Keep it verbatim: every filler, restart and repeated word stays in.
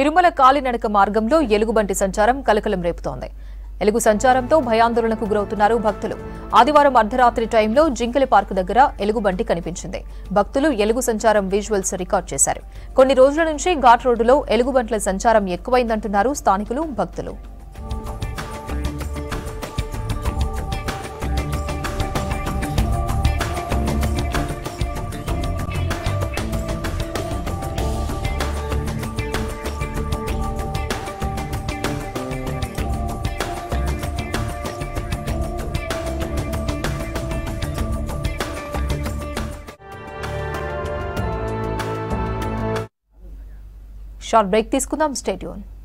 తిరుమల కాలినడక మార్గంలో ఎలుగుబంటి సంచారం కలకలం రేపుతోంది. ఎలుగు సంచారంతో భయాందోళనకు గురవుతున్నారు భక్తులు. ఆదివారం అర్ధరాత్రి టైంలో జింకల పార్కు దగ్గర ఎలుగుబంటి కనిపించింది. భక్తులు ఎలుగు సంచారం విజువల్స్ రికార్డ్ చేశారు. కొన్ని రోజుల నుంచి ఘాట్ రోడ్డులో ఎలుగుబంట్ల సంచారం ఎక్కువైందంటున్నారు స్థానికులు, భక్తులు. Short break తీసుకుందాం, stay tuned.